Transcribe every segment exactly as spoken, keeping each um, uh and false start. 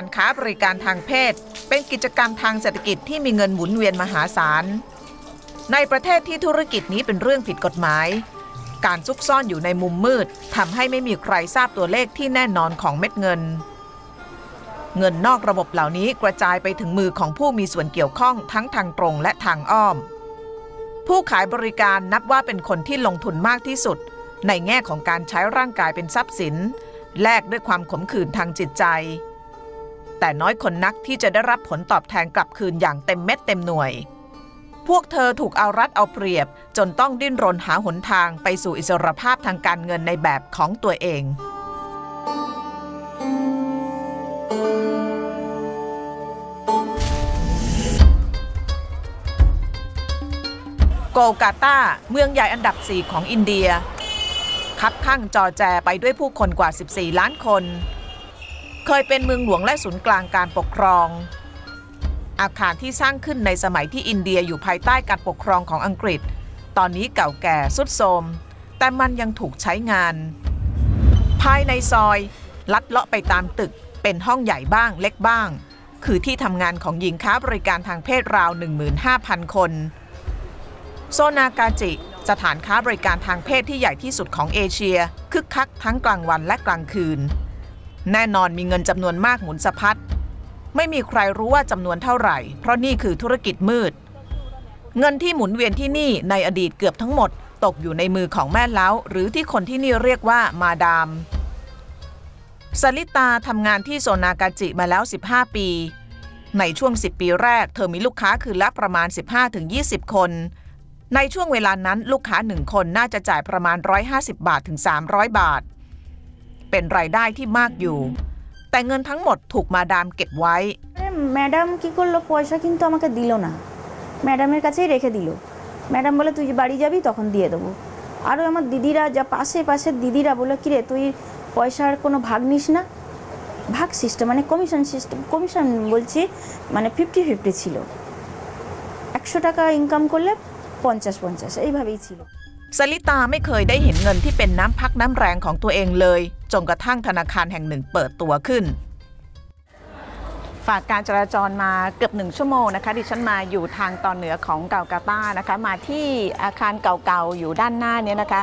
การค้าบริการทางเพศเป็นกิจกรรมทางเศรษฐกิจที่มีเงินหมุนเวียนมหาศาลในประเทศที่ธุรกิจนี้เป็นเรื่องผิดกฎหมายการซุกซ่อนอยู่ในมุมมืดทำให้ไม่มีใครทราบตัวเลขที่แน่นอนของเม็ดเงินเงินนอกระบบเหล่านี้กระจายไปถึงมือของผู้มีส่วนเกี่ยวข้องทั้งทางตรงและทางอ้อมผู้ขายบริการนับว่าเป็นคนที่ลงทุนมากที่สุดในแง่ของการใช้ร่างกายเป็นทรัพย์สินแลกด้วยความขมขื่นทางจิตใจแต่น้อยคนนักที่จะได้รับผลตอบแทนกลับคืนอย่างเต็มเม็ดเต็มหน่วยพวกเธอถูกเอารัดเอาเปรียบจนต้องดิ้นรนหาหนทางไปสู่อิสรภาพทางการเงินในแบบของตัวเองโกลกาตาเมืองใหญ่อันดับสี่ของอินเดียคับข้างจอแจไปด้วยผู้คนกว่าสิบสี่ล้านคนเคยเป็นเมืองหลวงและศูนย์กลางการปกครองอาคารที่สร้างขึ้นในสมัยที่อินเดียอยู่ภายใต้การปกครองของอังกฤษตอนนี้เก่าแก่ทรุดโทรมแต่มันยังถูกใช้งานภายในซอยลัดเลาะไปตามตึกเป็นห้องใหญ่บ้างเล็กบ้างคือที่ทำงานของหญิงค้าบริการทางเพศราว หนึ่งหมื่นห้าพัน คนโซนากาจิสถานค้าบริการทางเพศที่ใหญ่ที่สุดของเอเชียคึกคักทั้งกลางวันและกลางคืนแน่นอนมีเงินจำนวนมากหมุนสะพัดไม่มีใครรู้ว่าจำนวนเท่าไหร่เพราะนี่คือธุรกิจมืดเงินที่หมุนเวียนที่นี่ในอดีตเกือบทั้งหมดตกอยู่ในมือของแม่เล้าหรือที่คนที่นี่เรียกว่ามาดามสลิตาทำงานที่โซนากาจิมาแล้วสิบห้าปีในช่วงสิบปีแรกเธอมีลูกค้าคืนละประมาณ สิบห้าถึงยี่สิบ คนในช่วงเวลานั้นลูกค้าหนึ่งคนน่าจะจ่ายประมาณหนึ่งร้อยห้าสิบบาทถึงสามร้อยบาทเป็นรายได้ที่มากอยู่แต่เงินทั้งหมดถูกมาดามเก็บไว้แม่ดามคิดว่าเราพอใช้กินตัวมันก็ดีแล้วนะแม่ดามเองก็ใช้เรียกดีแล้วแม่ดามบอกว่าตัวจะบ้านจะบีต้องคนเดียวตัวอารู้ว่ามันดีดีราจะพัสดุพัสดุดีดีราบอกว่าคิดว่าตัวพอใช้คนว่าบางนิชนะบางสิสต์มันเนี่ยคอมมิชชั่นสิสต์คอมมิชชั่นบอกว่ามันเนี่ยห้าสิบห้าสิบชิลล์หนึ่งร้อยตังค์อินคัมก็เลยห้าสิบห้าสิบไอ้แบบนี้ชิลล์สลิตาไม่เคยได้เห็นเงินที่เป็นน้ำพักน้ำแรงของตัวเองเลยจนกระทั่งธนาคารแห่งหนึ่งเปิดตัวขึ้นฝากการจราจรมาเกือบหนึ่งชั่วโมงนะคะดิฉันมาอยู่ทางตอนเหนือของเกาลกาตานะคะมาที่อาคารเก่าๆอยู่ด้านหน้านี้นะคะ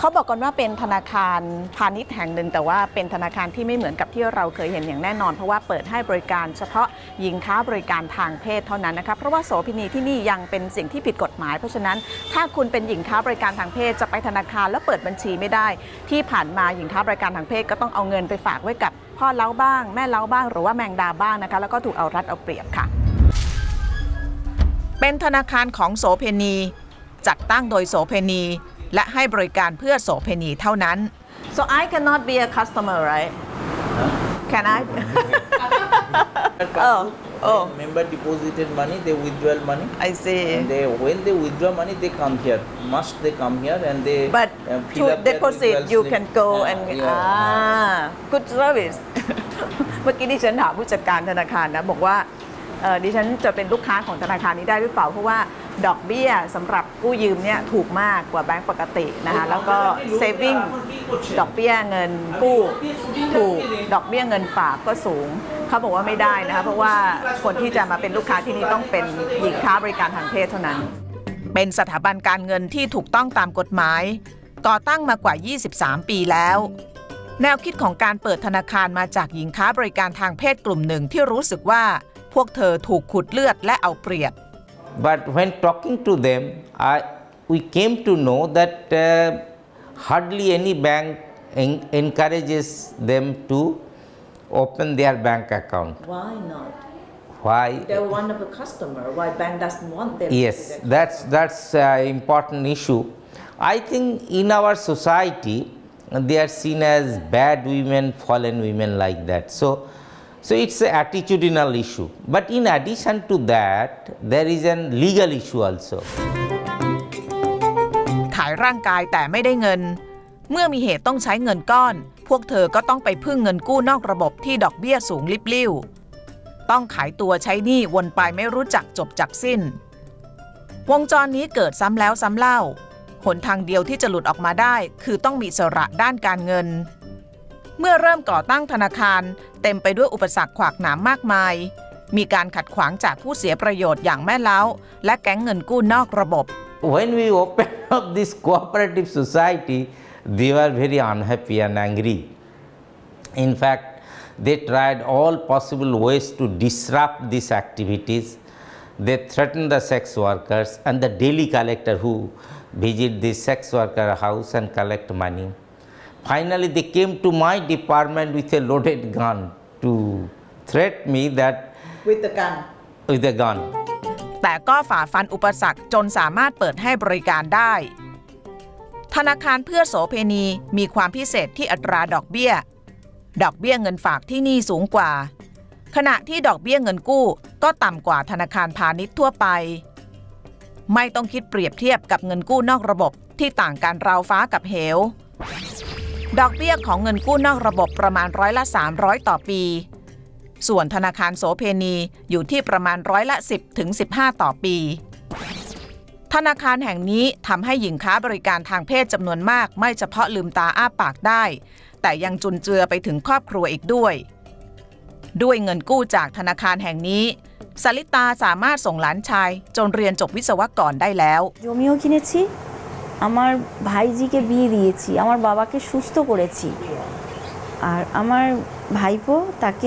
เขาบอกกันว่าเป็นธนาคารพาณิชย์แห่งหนึ่งแต่ว่าเป็นธนาคารที่ไม่เหมือนกับที่เราเคยเห็นอย่างแน่นอนเพราะว่าเปิดให้บริการเฉพาะหญิงค้าบริการทางเพศเท่านั้นนะคะเพราะว่าโสเภณีที่นี่ยังเป็นสิ่งที่ผิดกฎหมายเพราะฉะนั้นถ้าคุณเป็นหญิงค้าบริการทางเพศจะไปธนาคารแล้วเปิดบัญชีไม่ได้ที่ผ่านมาหญิงค้าบริการทางเพศก็ต้องเอาเงินไปฝากไว้กับพ่อเล้าบ้างแม่เล้าบ้างหรือว่าแมงดาบ้างนะคะแล้วก็ถูกเอารัดเอาเปรียบค่ะเป็นธนาคารของโสเภณีจัดตั้งโดยโสเภณีและให้บริการเพื่อโสเภณีเท่านั้น so I cannot be a customer right can I oh oh member deposited money they withdraw money I see they when they withdraw money they come here must they come here and they but to deposit you can go and ah good service เมื่อกี้ดิฉันถามผู้จัดการธนาคารนะบอกว่าดิฉันจะเป็นลูกค้าของธนาคารนี้ได้หรือเปล่าเพราะว่าดอกเบี้ยสำหรับกู้ยืมเนี่ยถูกมากกว่าแบงก์ปกตินะคะแล้วก็เซฟิงดอกเบี้ยเงินกู้ถูกดอกเบี้ยเงินฝากก็สูงเขาบอกว่าไม่ได้นะคะเพราะว่าคนที่จะมาเป็นลูกค้าที่นี่ต้องเป็นหญิงค้าบริการทางเพศเท่านั้นเป็นสถาบันการเงินที่ถูกต้องตามกฎหมายก่อตั้งมากว่ายี่สิบสามปีแล้วแนวคิดของการเปิดธนาคารมาจากหญิงค้าบริการทางเพศกลุ่มหนึ่งที่รู้สึกว่าพวกเธอถูกขุดเลือดและเอาเปรียบBut when talking to them, I, we came to know that uh, hardly any bank en encourages them to open their bank account. Why not? Why? They're one of the customer. Why bank doesn't want them? Yes, that's that's uh, important issue. I think in our society they are seen as bad women, fallen women like that. So. So it's an attitudinal issue, but in addition to that, there is an legal issue also. ขายร่างกายแต่ไม่ได้เงินเมื่อมีเหตุต้องใช้เงินก้อนพวกเธอก็ต้องไปพึ่งเงินกู้นอกระบบที่ดอกเบี้ยสูงลิบลิ่วต้องขายตัวใช้หนี้วนไปไม่รู้จักจบจักสิ้นวงจรนี้เกิดซ้ำแล้วซ้ำเล่าหนทางเดียวที่จะหลุดออกมาได้คือต้องมีอิสระด้านการเงินเมื่อเริ่มก่อตั้งธนาคาร เต็มไปด้วยอุปสรรคขวากหนามมากมายมีการขัดขวางจากผู้เสียประโยชน์อย่างแม่เล้าและแก๊งเงินกู้นอกระบบ When we opened up this cooperative society, they were very unhappy and angry. In fact, they tried all possible ways to disrupt these activities. They threatened the sex workers and the daily collector who visit the sex worker house and collect money. Finally, they came to my department with a loaded gun to threat me that.With the gun. With the gun. แต่ก็ฝ่าฟันอุปสรรคจนสามารถเปิดให้บริการได้ธนาคารเพื่อโสเพณีมีความพิเศษที่อัตราดอกเบี้ยดอกเบี้ยเงินฝากที่นี่สูงกว่าขณะที่ดอกเบี้ยเงินกู้ก็ต่ำกว่าธนาคารพาณิชย์ทั่วไปไม่ต้องคิดเปรียบเทียบกับเงินกู้นอกระบบที่ต่างกันราวฟ้ากับเหวดอกเบี้ยของเงินกู้นอกระบบประมาณร้อยละสามร้อยต่อปีส่วนธนาคารโสเพณีอยู่ที่ประมาณร้อยละ สิบถึงสิบห้า ต่อปีธนาคารแห่งนี้ทำให้หญิงค้าบริการทางเพศจำนวนมากไม่เฉพาะลืมตาอ้าปากได้แต่ยังจุนเจือไปถึงครอบครัวอีกด้วยด้วยเงินกู้จากธนาคารแห่งนี้สลิตาสามารถส่งหลานชายจนเรียนจบวิศวกรได้แล้วจมิโอคิเนชิอามาร์บายจิเกบีดีชิอามาร์บาบาเกสุสโตโกเรชิอามาร์บายโปตาเก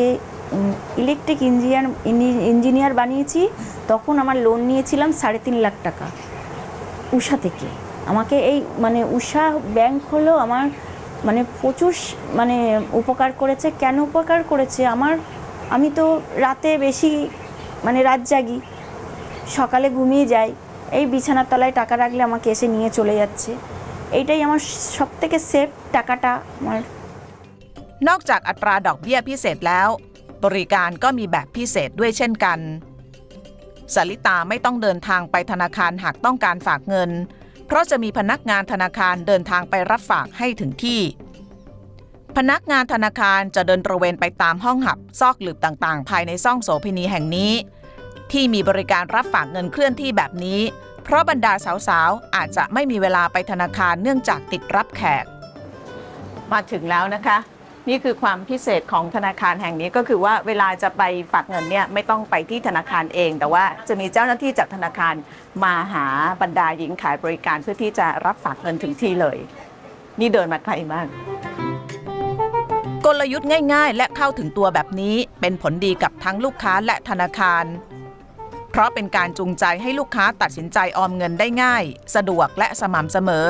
electric engineer engineer বানিয়েছি তখন আমার লোন নিয়েছিলাম সাড়ে তিন লাখ টাকা উষা থেকে আমাকে এই মানে উষা ব্যাংক হলো আমার মানে প্রচুর মানে উপকার করেছে কেন উপকার করেছে আমার আমি তো রাতে বেশি মানে রাত জাগি সকালে ঘুমিয়ে যাই এই বিছানার তলায় টাকা রাখলে আমাকে এসে নিয়ে চলে যাচ্ছে এইটাই আমার সব থেকে সেফ টাকাটা আমারนอกจากอัตราดอกเบี้ยพิเศษแล้วบริการก็มีแบบพิเศษด้วยเช่นกันสลิตาไม่ต้องเดินทางไปธนาคารหากต้องการฝากเงินเพราะจะมีพนักงานธนาคารเดินทางไปรับฝากให้ถึงที่พนักงานธนาคารจะเดินตระเวนไปตามห้องหับซอกหลืบต่างๆภายในซ่องโสเภณีแห่งนี้ที่มีบริการรับฝากเงินเคลื่อนที่แบบนี้เพราะบรรดาสาวๆอาจจะไม่มีเวลาไปธนาคารเนื่องจากติดรับแขกมาถึงแล้วนะคะนี่คือความพิเศษของธนาคารแห่งนี้ก็คือว่าเวลาจะไปฝากเงินเนี่ยไม่ต้องไปที่ธนาคารเองแต่ว่าจะมีเจ้าหน้าที่จากธนาคารมาหาบรรดาหญิงขายบริการเพื่อที่จะรับฝากเงินถึงที่เลยนี่เดินมาไกลมากกลยุทธ์ง่ายๆและเข้าถึงตัวแบบนี้เป็นผลดีกับทั้งลูกค้าและธนาคารเพราะเป็นการจูงใจให้ลูกค้าตัดสินใจออมเงินได้ง่ายสะดวกและสม่ำเสมอ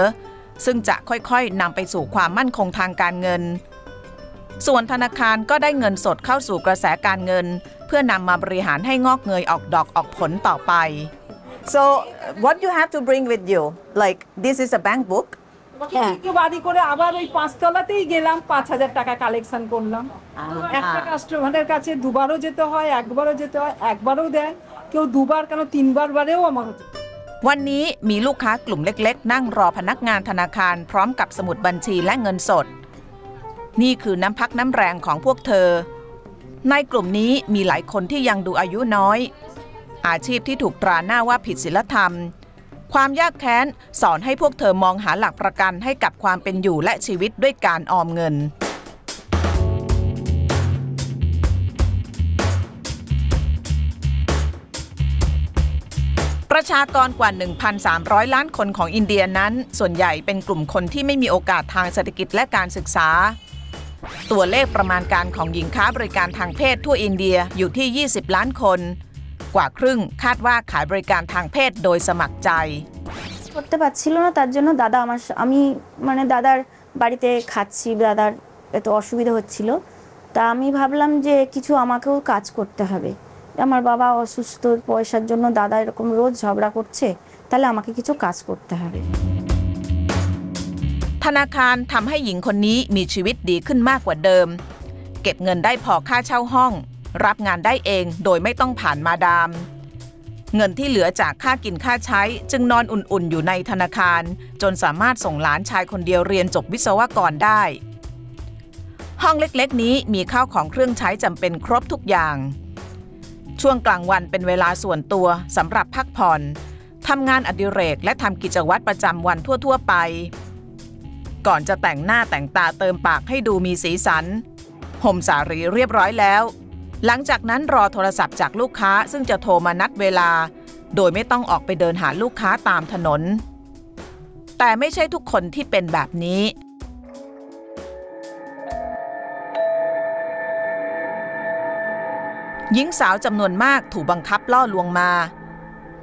ซึ่งจะค่อยๆนำไปสู่ความมั่นคงทางการเงินส่วนธนาคารก็ได้เงินสดเข้าสู่กระแสการเงินเพื่อนำมาบริหารให้งอกเงยออกดอกออกผลต่อไป so what you have to bring with you like this is a bank book ที่บ้านอีกคนอาบาร์อีพัสตอลาที่เกล้ามพันห้าพันตักการ collection คนละเอ็กซ์คัสเตอร์วันเดียวกันเช่นดูบาร์โรเจตว่าเอ็กบาร์โรเจตว่าเอ็กบาร์โรเดนเกี่ยวดูบาร์กันว่าสามบาร์บาร์เดียวมาวันนี้มีลูกค้ากลุ่มเล็กๆนั่งรอพนักงานธนาคารพร้อมกับสมุดบัญชีและเงินสดนี่คือน้ำพักน้ำแรงของพวกเธอในกลุ่มนี้มีหลายคนที่ยังดูอายุน้อยอาชีพที่ถูกตราหน้าว่าผิดศีลธรรมความยากแค้นสอนให้พวกเธอมองหาหลักประกันให้กับความเป็นอยู่และชีวิตด้วยการออมเงินประชากรกว่า หนึ่งพันสามร้อย ล้านคนของอินเดียนั้นส่วนใหญ่เป็นกลุ่มคนที่ไม่มีโอกาสทางเศรษฐกิจและการศึกษาตัวเลขประมาณการของหญิงค้าบริการทางเพศทั่วอินเดียอยู่ที่ ยี่สิบ ล้านคนกว่าครึ่งคาดว่าขายบริการทางเพศโดยสมัครใจปฏิบัติชิลนะตัดจนดัดามาอามีมันดัดาบาริเตขัดชีดัดาตัวอสุวิดหัดชิลแต่อามีพับลัมเจคิชูอามาเกอคัจกดตะฮะเบআমার বাবা অসুস্থ পয়সার জন্য দাদা এরকম রোজ ঝগড়া করছে তাহলে আমাকে কিছু কাজ করতে হবেธนาคารทำให้หญิงคนนี้มีชีวิตดีขึ้นมากกว่าเดิมเก็บเงินได้พอค่าเช่าห้องรับงานได้เองโดยไม่ต้องผ่านมาดามเงินที่เหลือจากค่ากินค่าใช้จึงนอนอุ่นๆอยู่ในธนาคารจนสามารถส่งหลานชายคนเดียวเรียนจบวิศวกรได้ห้องเล็กๆนี้มีข้าวของเครื่องใช้จำเป็นครบทุกอย่างช่วงกลางวันเป็นเวลาส่วนตัวสำหรับพักผ่อนทำงานอดิเรกและทำกิจวัตรประจำวันทั่วๆไปก่อนจะแต่งหน้าแต่งตาเติมปากให้ดูมีสีสัน ห่มสารีเรียบร้อยแล้วหลังจากนั้นรอโทรศัพท์จากลูกค้าซึ่งจะโทรมานัดเวลาโดยไม่ต้องออกไปเดินหาลูกค้าตามถนนแต่ไม่ใช่ทุกคนที่เป็นแบบนี้หญิงสาวจำนวนมากถูกบังคับล่อลวงมา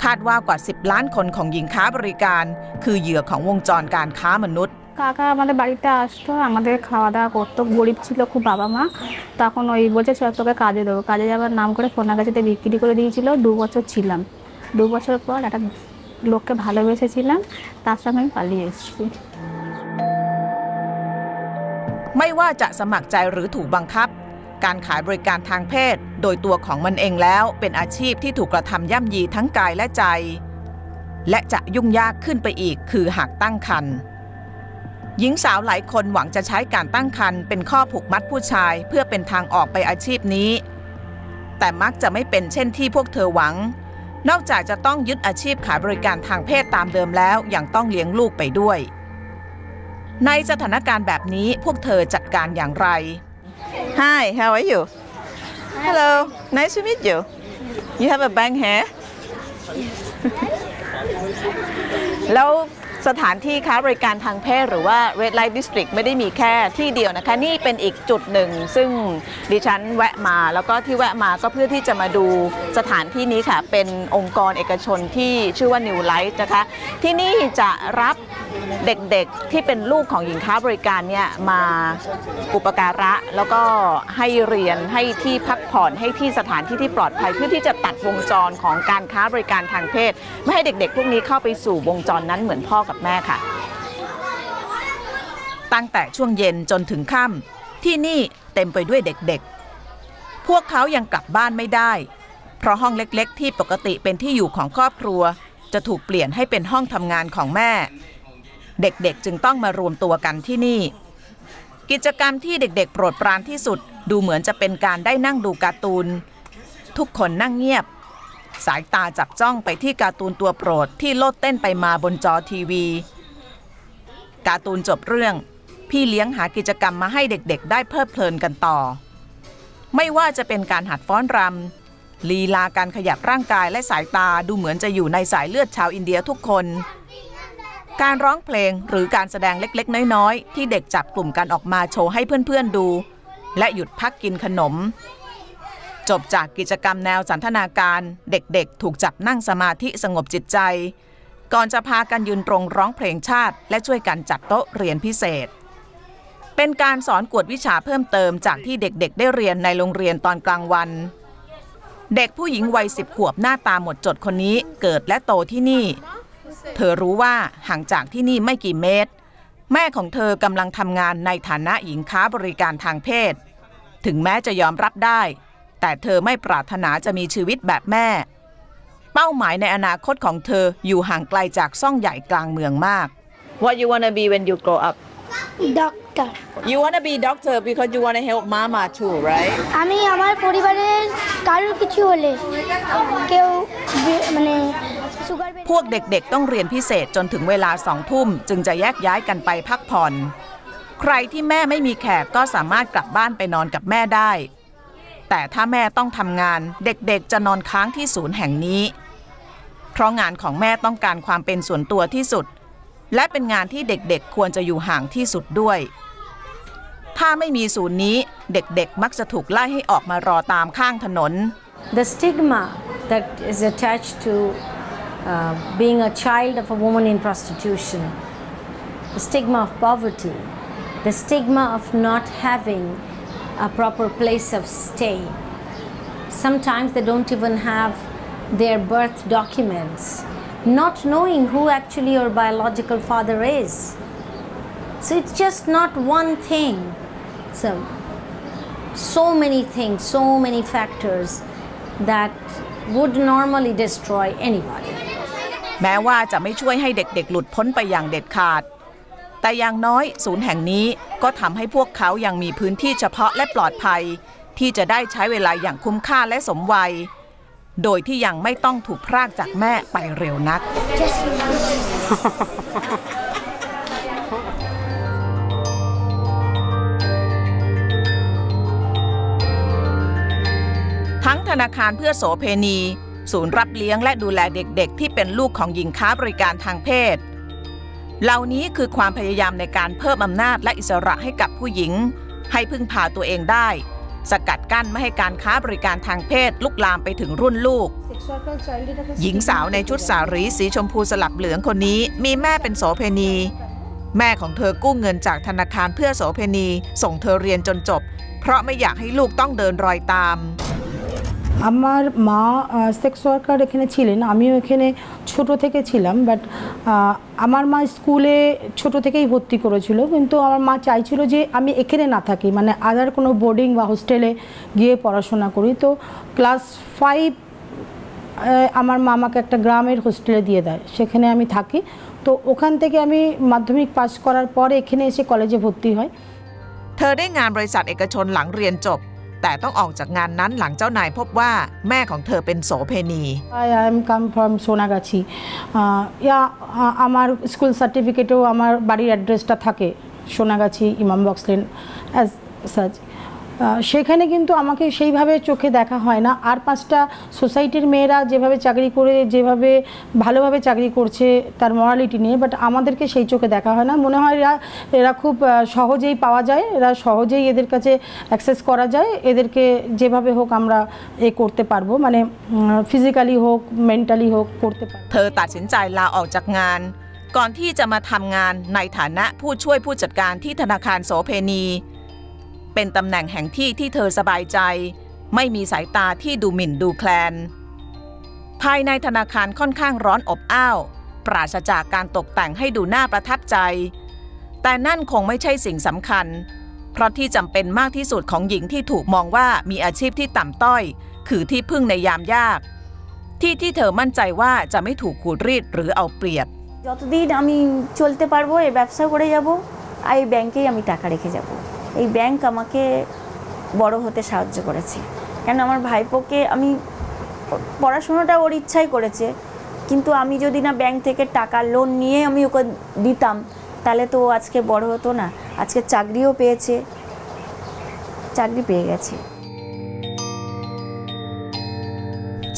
คาดว่ากว่าสิบล้านคนของหญิงค้าบริการคือเหยื่อของวงจรการค้ามนุษย์ค่ะค่ะมาในบ้านที่อาศัยมาในข้าวดาโกตุกบริบชิลล์คุณบาบามาตาคนนี้บอกจะช่วยตัวแกค้าเจอค้าเจอจะเป็นนามคนคนนั้นก็จะได้บิกิริโกดีชิลล์ดูว่าจะชิลล์ดูว่าจะว่าแล้วโลกแกบาลเวชชิลล์ตาสมัยปาลีสไม่ว่าจะสมัครใจหรือถูกบังคับการขายบริการทางเพศโดยตัวของมันเองแล้วเป็นอาชีพที่ถูกกระทำย่ำยีทั้งกายและใจและจะยุ่งยากขึ้นไปอีกคือหากตั้งครรภ์หญิงสาวหลายคนหวังจะใช้การตั้งครรภ์เป็นข้อผูกมัดผู้ชายเพื่อเป็นทางออกไปอาชีพนี้แต่มักจะไม่เป็นเช่นที่พวกเธอหวังนอกจากจะต้องยึดอาชีพขายบริการทางเพศตามเดิมแล้วยังต้องเลี้ยงลูกไปด้วยในสถานการณ์แบบนี้พวกเธอจัดการอย่างไร Hi, how are you? Hello, nice to meet you. You have a bang hair. แล้วสถานที่ค้าบริการทางเพศหรือว่า Red Light District ไม่ได้มีแค่ที่เดียวนะคะนี่เป็นอีกจุดหนึ่งซึ่งดิฉันแวะมาแล้วก็ที่แวะมาก็เพื่อที่จะมาดูสถานที่นี้ค่ะเป็นองค์กรเอกชนที่ชื่อว่า New Light นะคะที่นี่จะรับเด็กๆที่เป็นลูกของหญิงค้าบริการเนี่ยมาอุปการะแล้วก็ให้เรียนให้ที่พักผ่อนให้ที่สถานที่ที่ปลอดภัยเพื่อที่จะตัดวงจรของการค้าบริการทางเพศไม่ให้เด็กๆพวกนี้เข้าไปสู่วงจรนั้นเหมือนพ่อกับแม่ค่ะตั้งแต่ช่วงเย็นจนถึงค่ำที่นี่เต็มไปด้วยเด็กๆพวกเขายังกลับบ้านไม่ได้เพราะห้องเล็กๆที่ปกติเป็นที่อยู่ของครอบครัวจะถูกเปลี่ยนให้เป็นห้องทำงานของแม่เด็กๆจึงต้องมารวมตัวกันที่นี่กิจกรรมที่เด็กๆโปรดปรานที่สุดดูเหมือนจะเป็นการได้นั่งดูการ์ตูนทุกคนนั่งเงียบสายตาจับจ้องไปที่การ์ตูนตัวโปรดที่โลดเต้นไปมาบนจอทีวีการ์ตูนจบเรื่องพี่เลี้ยงหากิจกรรมมาให้เด็กๆได้เพลิดเพลินกันต่อไม่ว่าจะเป็นการหัดฟ้อนรำลีลาการขยับร่างกายและสายตาดูเหมือนจะอยู่ในสายเลือดชาวอินเดียทุกคนการร้องเพลงหรือการแสดงเล็กๆน้อยๆที่เด็กจับกลุ่มกันออกมาโชว์ให้เพื่อนๆดูและหยุดพักกินขนมจบจากกิจกรรมแนวสันทนาการเด็กๆถูกจับนั่งสมาธิสงบจิตใจก่อนจะพากันยืนตรงร้องเพลงชาติและช่วยกันจัดโต๊ะเรียนพิเศษเป็นการสอนกวดวิชาเพิ่มเติมจากที่เด็กๆได้เรียนในโรงเรียนตอนกลางวันเด็กผู้หญิงวัยสิบขวบหน้าตาหมดจดคนนี้เกิดและโตที่นี่เธอรู้ว่าห่างจากที่นี่ไม่กี่เมตรแม่ของเธอกำลังทำงานในฐานะหญิงค้าบริการทางเพศถึงแม้จะยอมรับได้แต่เธอไม่ปรารถนาจะมีชีวิตแบบแม่เป้าหมายในอนาคตของเธออยู่ห่างไกลจากซ่องใหญ่กลางเมืองมาก What you wanna be when you grow up? Doctor. You wanna be doctor because you wanna help mama too, right? আমি আমার পরিবারের কারোর কিছু হলে কেউ মানেพวกเด็กๆต้องเรียนพิเศษจนถึงเวลาสองทุ่มจึงจะแยกย้ายกันไปพักผ่อนใครที่แม่ไม่มีแขกก็สามารถกลับบ้านไปนอนกับแม่ได้แต่ถ้าแม่ต้องทำงานเด็กๆจะนอนค้างที่ศูนย์แห่งนี้เพราะงานของแม่ต้องการความเป็นส่วนตัวที่สุดและเป็นงานที่เด็กๆควรจะอยู่ห่างที่สุดด้วยถ้าไม่มีศูนย์นี้เด็กๆมักจะถูกไล่ให้ออกมารอตามข้างถนน The stigma that is attached to Uh, being a child of a woman in prostitution, the stigma of poverty, the stigma of not having a proper place of stay. Sometimes they don't even have their birth documents, not knowing who actually your biological father is. So it's just not one thing. So, so many things, so many factors that would normally destroy anybody.แม้ว่าจะไม่ช่วยให้เด็กๆหลุดพ้นไปอย่างเด็ดขาดแต่อย่างน้อยศูนย์แห่งนี้ก็ทำให้พวกเขายังมีพื้นที่เฉพาะและปลอดภัยที่จะได้ใช้เวลาอย่างคุ้มค่าและสมวัยโดยที่ยังไม่ต้องถูกพรากจากแม่ไปเร็วนัก นาคารเพื่อโสเภณีศูนย์รับเลี้ยงและดูแลเด็กๆที่เป็นลูกของหญิงค้าบริการทางเพศเหล่านี้คือความพยายามในการเพิ่มอำนาจและอิสระให้กับผู้หญิงให้พึ่งพาตัวเองได้สกัดกั้นไม่ให้การค้าบริการทางเพศลุกลามไปถึงรุ่นลูกหญิงสาวในชุดสารีสีชมพูสลับเหลืองคนนี้มีแม่เป็นโสเภณีแม่ของเธอกู้เงินจากธนาคารเพื่อโสเภณีส่งเธอเรียนจนจบเพราะไม่อยากให้ลูกต้องเดินรอยตามআমার মা sex worker এখানে ছিলেন আমিও এখানে ছোট থেকে ছিলাম বাট আমার মা স্কুলে ছোট থেকেই ভর্তি করেছিল কিন্তু আমার মা চাইছিল যে আমি এখানে না থাকি মানে আদার কোনো বোর্ডিং বা হোস্টেলে গিয়ে পড়াশোনা করি তো ক্লাস ফাইভ আমার মা আমাকে একটা গ্রামের হোস্টেলে দিয়ে দেয় সেখানে আমি থাকি তো ওখান থেকে আমি মাধ্যমিক পাস করার পরে এখানে এসে কলেজে ভর্তি হয় เธอได้งานบริษัทเอกชนหลังเรียนจบแต่ต้องออกจากงานนั้นหลังเจ้านายพบว่าแม่ของเธอเป็นโสเภณี I am come from Sonagachi ย่าอามาร์สกูลเซอร์ติฟิเคตว่าอามาร์บารีแอดเดรสต์ท่าเก Sonagachi อิมามบ็อกซ์เลน as such เชคเนี่ยกินตัวอามาเกเชยบาเวช็อกเกได้ค่ะหอยนะอาร์พัสต้าสังคมที่เมราเจ็บบาเวจักรีโกเรเจ็บบาเวบาลูบาเวจักรีโกเชตาร์มอรัลิตี้เนี่ย but อามาเดรเกเชยช็อกเกได้ค่ะหอยนะมุนหอยเราเราคุบชาวโฮเจียพาวใจเราชาวโฮเจียเดรกเช access กอราใจเดรกเจ็บบาเวฮอกอามาเอโกเตปาร์โบมันเนี่ย physically ฮอก mentally ฮอกโกเตปาร์เธอตัดสินใจลาออกจากงานก่อนที่จะมาทำงานในฐานะผู้ช่วยผู้จัดการที่ธนาคารโสเภณีเป็นตำแหน่งแห่งที่ที่เธอสบายใจไม่มีสายตาที่ดูหมิ่นดูแคลนภายในธนาคารค่อนข้างร้อนอบอ้าวปราศจากการตกแต่งให้ดูน่าประทับใจแต่นั่นคงไม่ใช่สิ่งสำคัญเพราะที่จำเป็นมากที่สุดของหญิงที่ถูกมองว่ามีอาชีพที่ต่ำต้อยคือที่พึ่งในยามยากที่ที่เธอมั่นใจว่าจะไม่ถูกขูดรีดหรือเอาเปรียบยอดดีนะมีชวนเตปาร์โบเอแบบเซอร์โกเรยาโบไอแบงกี้ยามิตาคาเรเคยาโบএই ব্যাংক আমাকে বড় হতে সাহায্য করেছে কারণ আমার ভাইপোকে আমি পড়াশোনাটা ওর ইচ্ছাই করেছে কিন্তু আমি যদি না ব্যাংক থেকে টাকা লোন নিয়ে আমি ওকে দিতাম তাহলে তো আজকে বড় হতো না আজকে চাকরিও পেয়েছে চাকরি পেয়ে গেছে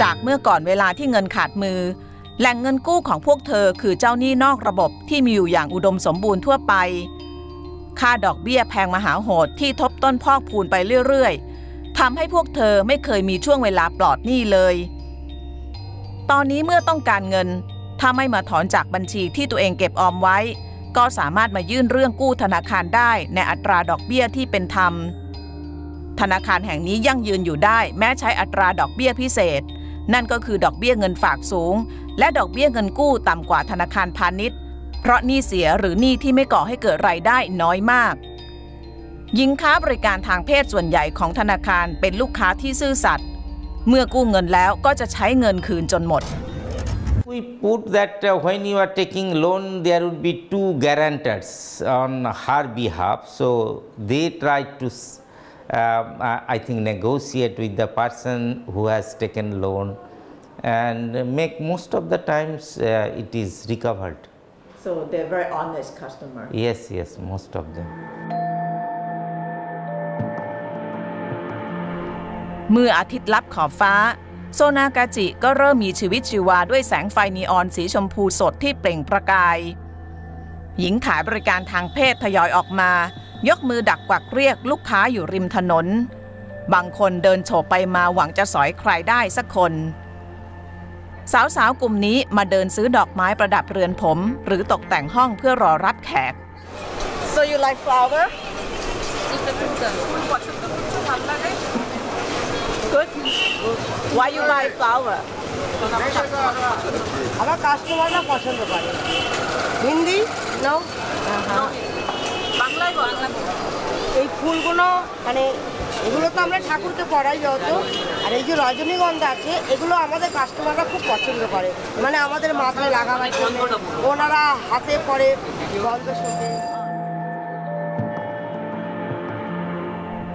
จากเมื่อก่อนเวลาที่เงินขาดมือแหล่งเงินกู้ของพวกเธอคือเจ้าหนี้นอกระบบที่มีอยู่อย่างอุดมสมบูรณ์ทั่วไปค่าดอกเบี้ยแพงมหาโหดที่ทบต้นพอกพูนไปเรื่อยๆทำให้พวกเธอไม่เคยมีช่วงเวลาปลอดหนี้เลยตอนนี้เมื่อต้องการเงินถ้าไม่มาถอนจากบัญชีที่ตัวเองเก็บออมไว้ก็สามารถมายื่นเรื่องกู้ธนาคารได้ในอัตราดอกเบี้ยที่เป็นธรรมธนาคารแห่งนี้ยั่งยืนอยู่ได้แม้ใช้อัตราดอกเบี้ยพิเศษนั่นก็คือดอกเบี้ยเงินฝากสูงและดอกเบี้ยเงินกู้ต่ำกว่าธนาคารพาณิชย์เพราะหนี้เสียหรือหนี้ที่ไม่ก่อให้เกิดรายได้น้อยมากหญิงค้าบริการทางเพศส่วนใหญ่ของธนาคารเป็นลูกค้าที่ซื่อสัตย์เมื่อกู้เงินแล้วก็จะใช้เงินคืนจนหมด We put that when you are taking loan there would be two guarantors on her behalf so they try to uh, I think negotiate with the person who has taken loan and make most of the times uh, it is recovered.So they're very honest customer. Yes, yes, most of them. เมื่ออาทิตย์ลับขอบฟ้าโซนากาจิก็เริ่มมีชีวิตชีวาด้วยแสงไฟนีออนสีชมพูสดที่เปล่งประกายหญิงขายบริการทางเพศทยอยออกมายกมือดักกวักเรียกลูกค้าอยู่ริมถนนบางคนเดินโฉบไปมาหวังจะสอยใครได้สักคนสาวๆกลุ่มนี้มาเดินซื้อดอกไม้ประดับเรือนผมหรือตกแต่งห้องเพื่อรอรับแขก So you like flower? Good. Why you buy flower? Our customer na pasand kare. Hindi? No. No. Bangla ko. এই ফুলগুলো মানে এগুলো তো আমরা ঠাকুরকে পড়াই যত আর এই যে রজনীগন্ধা আছে এগুলো আমাদের কাস্টমাররা খুব পছন্দ করে মানে আমাদের মাথায় লাগানোর জন্য ওনারা হাতে পরে গন্ধ শুকে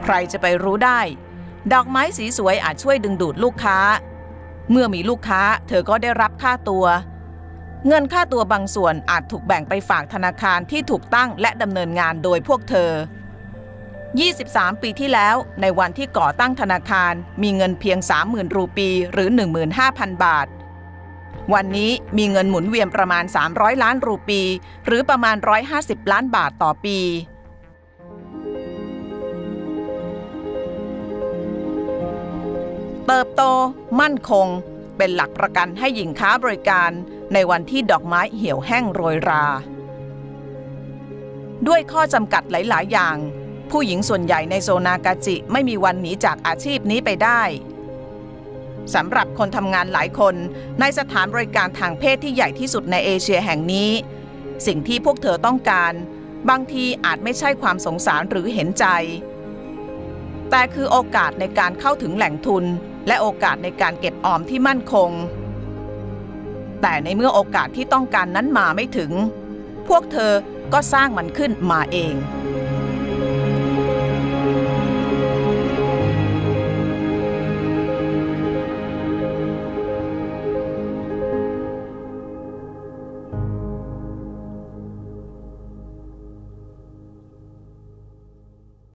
ใครจะไปรู้ได้ดอกไม้สีสวยอาจช่วยดึงดูดลูกค้าเมื่อมีลูกค้าเธอก็ได้รับค่าตัวเงินค่าตัวบางส่วนอาจถูกแบ่งไปฝากธนาคารที่ถูกตั้งและดำเนินงานโดยพวกเธอ ยี่สิบสามปีที่แล้วในวันที่ก่อตั้งธนาคารมีเงินเพียง สามหมื่น รูปีหรือ หนึ่งหมื่นห้าพัน บาทวันนี้มีเงินหมุนเวียนประมาณสามร้อยล้านรูปีหรือประมาณหนึ่งร้อยห้าสิบล้านบาทต่อปีเติบโตมั่นคงเป็นหลักประกันให้หญิงค้าบริการในวันที่ดอกไม้เหี่ยวแห้งโรยราด้วยข้อจำกัดหลายๆอย่างผู้หญิงส่วนใหญ่ในโซนากาจิไม่มีวันหนีจากอาชีพนี้ไปได้สำหรับคนทำงานหลายคนในสถานบริการทางเพศที่ใหญ่ที่สุดในเอเชียแห่งนี้สิ่งที่พวกเธอต้องการบางทีอาจไม่ใช่ความสงสารหรือเห็นใจแต่คือโอกาสในการเข้าถึงแหล่งทุนและโอกาสในการเก็บออมที่มั่นคงแต่ในเมื่อโอกาสที่ต้องการนั้นมาไม่ถึงพวกเธอก็สร้างมันขึ้นมาเอง